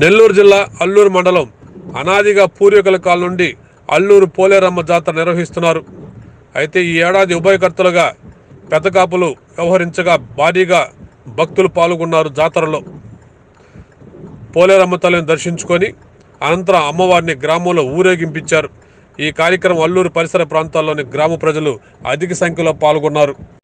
నెల్లూరు జిల్లా అల్లూరు మండలం అనాదిగా పూర్వీకుల కాలం నుండి అల్లూరు పోలేరమ్మ జాతర నిర్వహిస్తున్నారు. అయితే ఈ ఏడాది ఉభయకర్తలుగా పెద్ద కాపులు వ్యవహరించగా భారీగా భక్తులు పాల్గొన్నారు. జాతరలో పోలేరమ్మ తల్లిని దర్శించుకొని అనంతరం అమ్మవారిని గ్రామంలో ఊరేగింపించారు. ఈ కార్యక్రమం అల్లూరు పరిసర ప్రాంతాల్లోని గ్రామ ప్రజలు అధిక సంఖ్యలో పాల్గొన్నారు.